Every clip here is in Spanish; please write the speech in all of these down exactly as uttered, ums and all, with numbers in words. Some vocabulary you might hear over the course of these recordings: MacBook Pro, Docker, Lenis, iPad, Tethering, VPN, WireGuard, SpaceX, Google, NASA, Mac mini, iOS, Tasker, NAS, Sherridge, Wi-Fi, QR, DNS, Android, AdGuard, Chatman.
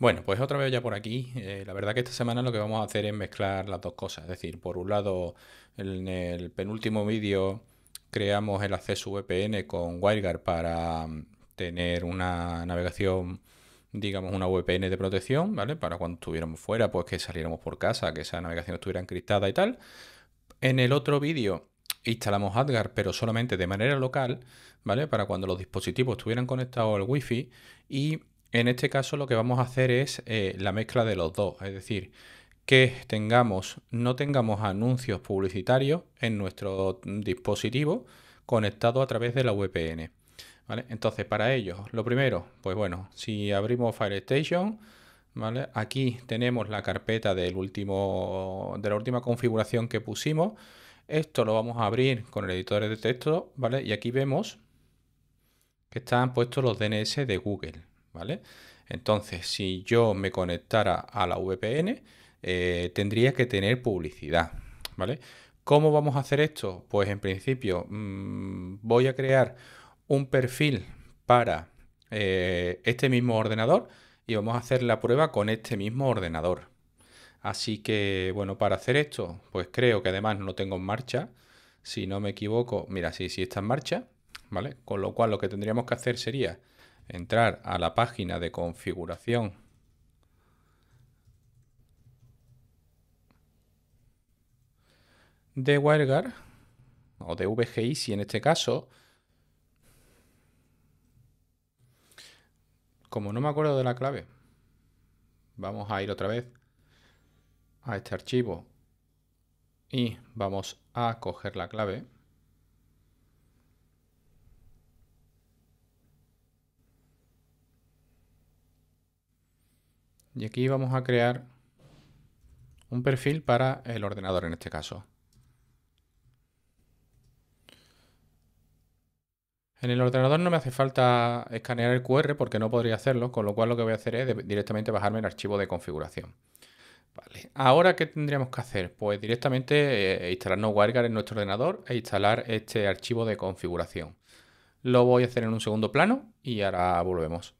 Bueno, pues otra vez ya por aquí. Eh, la verdad que esta semana lo que vamos a hacer es mezclar las dos cosas. Es decir, por un lado, en el penúltimo vídeo creamos el acceso V P N con WireGuard para tener una navegación, digamos, una V P N de protección, ¿vale? Para cuando estuviéramos fuera, pues que saliéramos por casa, que esa navegación estuviera encriptada y tal. En el otro vídeo instalamos AdGuard, pero solamente de manera local, ¿vale? Para cuando los dispositivos estuvieran conectados al Wi-Fi. Y en este caso lo que vamos a hacer es eh, la mezcla de los dos, es decir, que tengamos, no tengamos anuncios publicitarios en nuestro dispositivo conectado a través de la V P N. ¿Vale? Entonces, para ello, lo primero, pues bueno, si abrimos FireStation, ¿vale? Aquí tenemos la carpeta del último, de la última configuración que pusimos. Esto lo vamos a abrir con el editor de texto, ¿vale? Y aquí vemos que están puestos los D N S de Google, ¿vale? Entonces, si yo me conectara a la V P N, eh, tendría que tener publicidad, ¿vale? ¿Cómo vamos a hacer esto? Pues en principio mmm, voy a crear un perfil para eh, este mismo ordenador y vamos a hacer la prueba con este mismo ordenador. Así que, bueno, para hacer esto, pues creo que además no lo tengo en marcha. Si no me equivoco, mira, sí, sí está en marcha, ¿vale? Con lo cual lo que tendríamos que hacer sería entrar a la página de configuración. De WireGuard, o de V G I si en este caso. Como no me acuerdo de la clave, vamos a ir otra vez a este archivo y vamos a coger la clave. Y aquí vamos a crear un perfil para el ordenador en este caso. En el ordenador no me hace falta escanear el Q R porque no podría hacerlo, con lo cual lo que voy a hacer es directamente bajarme el archivo de configuración. Vale. Ahora, ¿qué tendríamos que hacer? Pues directamente eh, instalarnos WireGuard en nuestro ordenador e instalar este archivo de configuración. Lo voy a hacer en un segundo plano y ahora volvemos.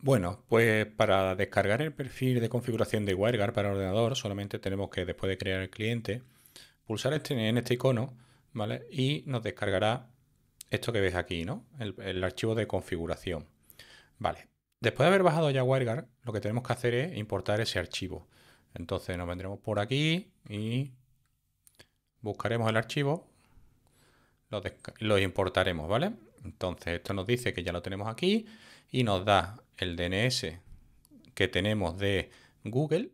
Bueno, pues para descargar el perfil de configuración de WireGuard para el ordenador solamente tenemos que, después de crear el cliente, pulsar este, en este icono, ¿vale? Y nos descargará esto que ves aquí, ¿no? El, el archivo de configuración. Vale. Después de haber bajado ya WireGuard, lo que tenemos que hacer es importar ese archivo. Entonces nos vendremos por aquí y buscaremos el archivo, lo, lo importaremos, ¿vale? Entonces esto nos dice que ya lo tenemos aquí y nos da el D N S que tenemos de Google.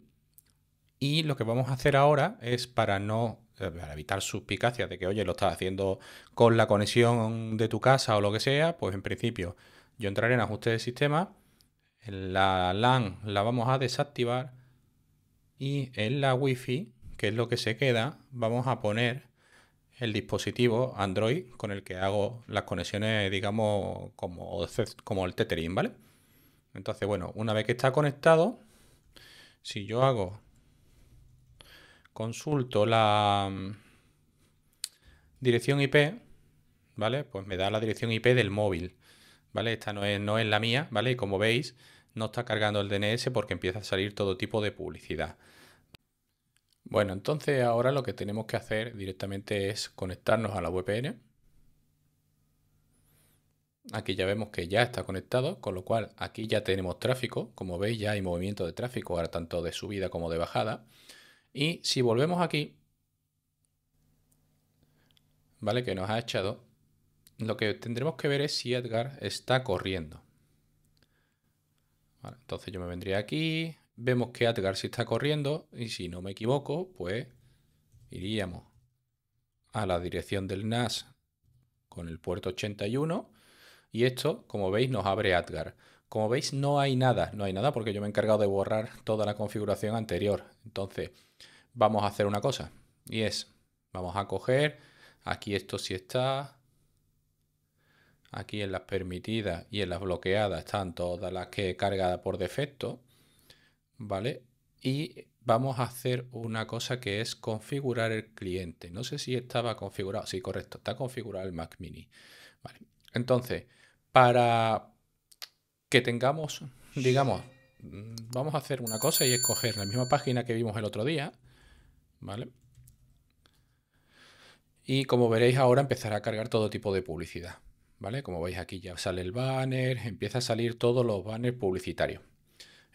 Y lo que vamos a hacer ahora es, para no para evitar suspicacias de que, oye, lo estás haciendo con la conexión de tu casa o lo que sea, pues en principio yo entraré en ajustes de sistema. La LAN la vamos a desactivar y en la Wi-Fi, que es lo que se queda, vamos a poner el dispositivo Android con el que hago las conexiones, digamos, como, como el Tethering, ¿vale? Entonces, bueno, una vez que está conectado, si yo hago, consulto la dirección I P, ¿vale? Pues me da la dirección I P del móvil, ¿vale? Esta no es, no es la mía, ¿vale? Y como veis, no está cargando el D N S porque empieza a salir todo tipo de publicidad. Bueno, entonces ahora lo que tenemos que hacer directamente es conectarnos a la V P N. Aquí ya vemos que ya está conectado, con lo cual aquí ya tenemos tráfico. Como veis, ya hay movimiento de tráfico, ahora tanto de subida como de bajada. Y si volvemos aquí, ¿vale? Que nos ha echado. Lo que tendremos que ver es si AdGuard está corriendo. Vale, entonces yo me vendría aquí, vemos que AdGuard sí está corriendo y si no me equivoco, pues iríamos a la dirección del N A S con el puerto ochenta y uno y esto, como veis, nos abre AdGuard. Como veis, no hay nada, no hay nada porque yo me he encargado de borrar toda la configuración anterior. Entonces, vamos a hacer una cosa y es, vamos a coger, aquí esto sí está. Aquí en las permitidas y en las bloqueadas están todas las que carga por defecto, ¿vale? Y vamos a hacer una cosa que es configurar el cliente. No sé si estaba configurado. Sí, correcto, está configurado el Mac mini. Vale. Entonces, para que tengamos, digamos, vamos a hacer una cosa y es coger la misma página que vimos el otro día, ¿vale? Y como veréis ahora empezará a cargar todo tipo de publicidad, ¿vale? Como veis aquí ya sale el banner, empieza a salir todos los banners publicitarios.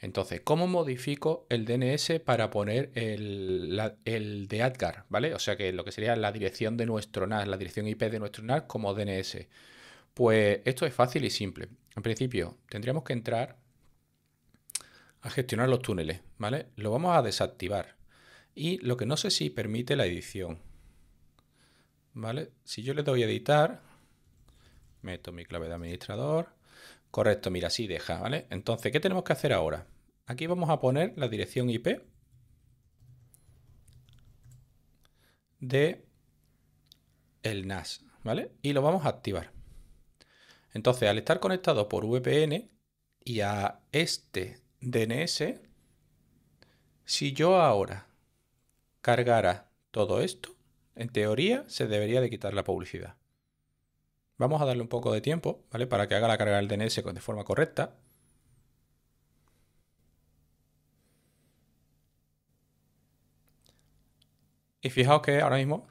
Entonces, ¿cómo modifico el D N S para poner el, la, el de AdGuard, ¿vale? O sea, que lo que sería la dirección de nuestro N A S, la dirección I P de nuestro N A S como D N S. Pues esto es fácil y simple. En principio, tendríamos que entrar a gestionar los túneles, ¿vale? Lo vamos a desactivar. Y lo que no sé si permite la edición, ¿vale? Si yo le doy a editar, meto mi clave de administrador. Correcto, mira, sí deja, ¿vale? Entonces, ¿qué tenemos que hacer ahora? Aquí vamos a poner la dirección I P de el N A S, ¿vale? Y lo vamos a activar. Entonces, al estar conectado por V P N y a este D N S, si yo ahora cargara todo esto, en teoría se debería de quitar la publicidad. Vamos a darle un poco de tiempo, ¿vale? Para que haga la carga del D N S de forma correcta. Y fijaos que ahora mismo,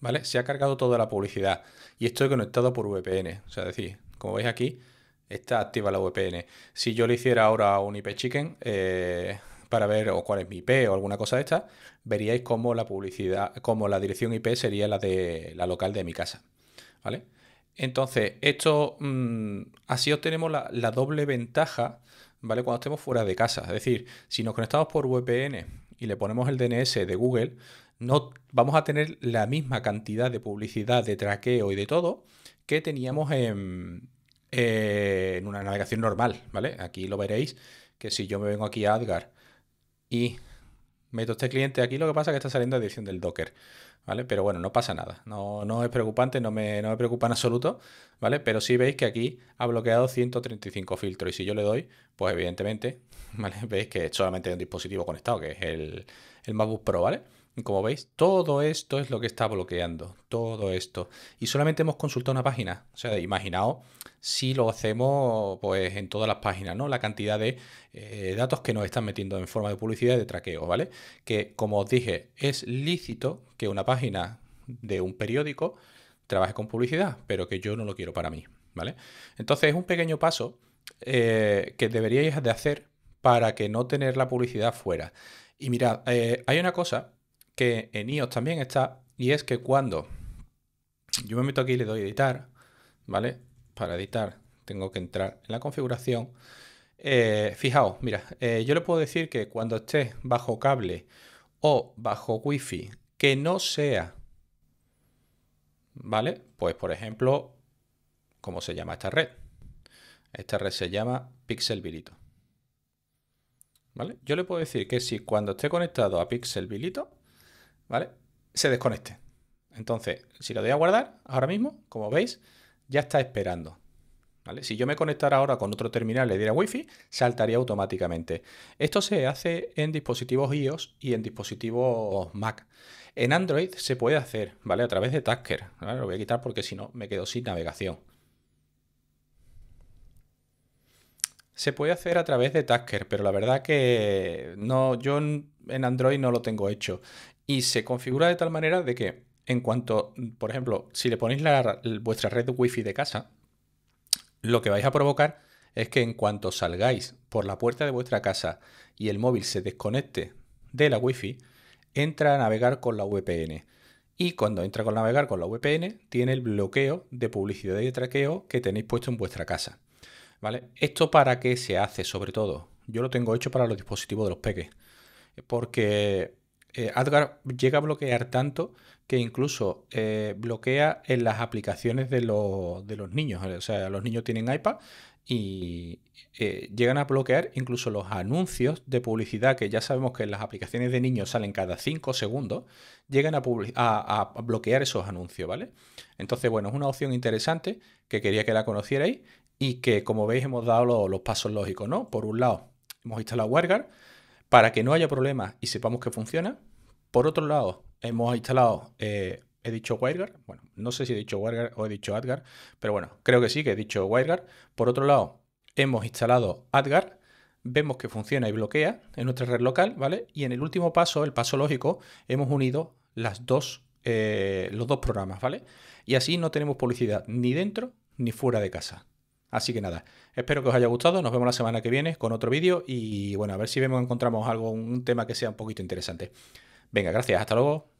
¿vale? Se ha cargado toda la publicidad y estoy conectado por V P N. O sea, es decir, como veis aquí, está activa la V P N. Si yo le hiciera ahora un I P chicken eh, para ver o cuál es mi I P o alguna cosa de esta, veríais cómo la publicidad, cómo la dirección I P sería la de la local de mi casa, ¿vale? Entonces, esto mmm, así obtenemos la, la doble ventaja, ¿vale? Cuando estemos fuera de casa. Es decir, si nos conectamos por V P N y le ponemos el D N S de Google, no vamos a tener la misma cantidad de publicidad, de traqueo y de todo que teníamos en, en una navegación normal, ¿vale? Aquí lo veréis que si yo me vengo aquí a AdGuard y meto este cliente aquí, lo que pasa es que está saliendo la dirección del Docker, ¿vale? Pero bueno, no pasa nada, no, no es preocupante, no me, no me preocupa en absoluto, ¿vale? Pero sí veis que aquí ha bloqueado ciento treinta y cinco filtros y si yo le doy, pues evidentemente, ¿vale? Veis que solamente hay un dispositivo conectado, que es el, el MacBook Pro, ¿vale? Y como veis, todo esto es lo que está bloqueando, todo esto. Y solamente hemos consultado una página, o sea, imaginaos si lo hacemos pues en todas las páginas, ¿no? La cantidad de eh, datos que nos están metiendo en forma de publicidad y de traqueo, ¿vale? Que, como os dije, es lícito que una página de un periódico trabaje con publicidad, pero que yo no lo quiero para mí, ¿vale? Entonces es un pequeño paso eh, que deberíais de hacer para que no tener la publicidad fuera. Y mirad, eh, hay una cosa que en iOS también está, y es que cuando yo me meto aquí y le doy a editar, ¿vale? Para editar tengo que entrar en la configuración. Eh, fijaos, mira, eh, yo le puedo decir que cuando esté bajo cable o bajo wifi que no sea, ¿vale? Pues por ejemplo, ¿cómo se llama esta red? Esta red se llama Pixel Bilito, ¿vale? Yo le puedo decir que si cuando esté conectado a Pixel Bilito, ¿vale? Se desconecte. Entonces, si lo doy a guardar, ahora mismo, como veis, ya está esperando, ¿vale? Si yo me conectara ahora con otro terminal, le diera wifi, saltaría automáticamente. Esto se hace en dispositivos iOS y en dispositivos Mac. En Android se puede hacer, ¿vale? A través de Tasker, ¿vale? Lo voy a quitar porque si no me quedo sin navegación. Se puede hacer a través de Tasker, pero la verdad que no, yo en Android no lo tengo hecho. Y se configura de tal manera de que en cuanto, por ejemplo, si le ponéis la, vuestra red wifi de casa, lo que vais a provocar es que en cuanto salgáis por la puerta de vuestra casa y el móvil se desconecte de la wifi, entra a navegar con la V P N. Y cuando entra a navegar con la V P N, tiene el bloqueo de publicidad y de traqueo que tenéis puesto en vuestra casa, ¿vale? ¿Esto para qué se hace sobre todo? Yo lo tengo hecho para los dispositivos de los peques, porque Eh, AdGuard llega a bloquear tanto que incluso eh, bloquea en las aplicaciones de, lo, de los niños. O sea, los niños tienen iPad y eh, llegan a bloquear incluso los anuncios de publicidad, que ya sabemos que en las aplicaciones de niños salen cada cinco segundos, llegan a, a, a bloquear esos anuncios, ¿vale? Entonces, bueno, es una opción interesante que quería que la conocierais y que, como veis, hemos dado los, los pasos lógicos, ¿no? Por un lado, hemos instalado WireGuard para que no haya problemas y sepamos que funciona. Por otro lado, hemos instalado, eh, he dicho WireGuard, bueno, no sé si he dicho WireGuard o he dicho AdGuard, pero bueno, creo que sí, que he dicho WireGuard. Por otro lado, hemos instalado AdGuard, vemos que funciona y bloquea en nuestra red local, ¿vale? Y en el último paso, el paso lógico, hemos unido las dos, eh, los dos programas, ¿vale? Y así no tenemos publicidad ni dentro ni fuera de casa. Así que nada, espero que os haya gustado, nos vemos la semana que viene con otro vídeo y bueno, a ver si vemos encontramos algo, un tema que sea un poquito interesante. Venga, gracias, hasta luego.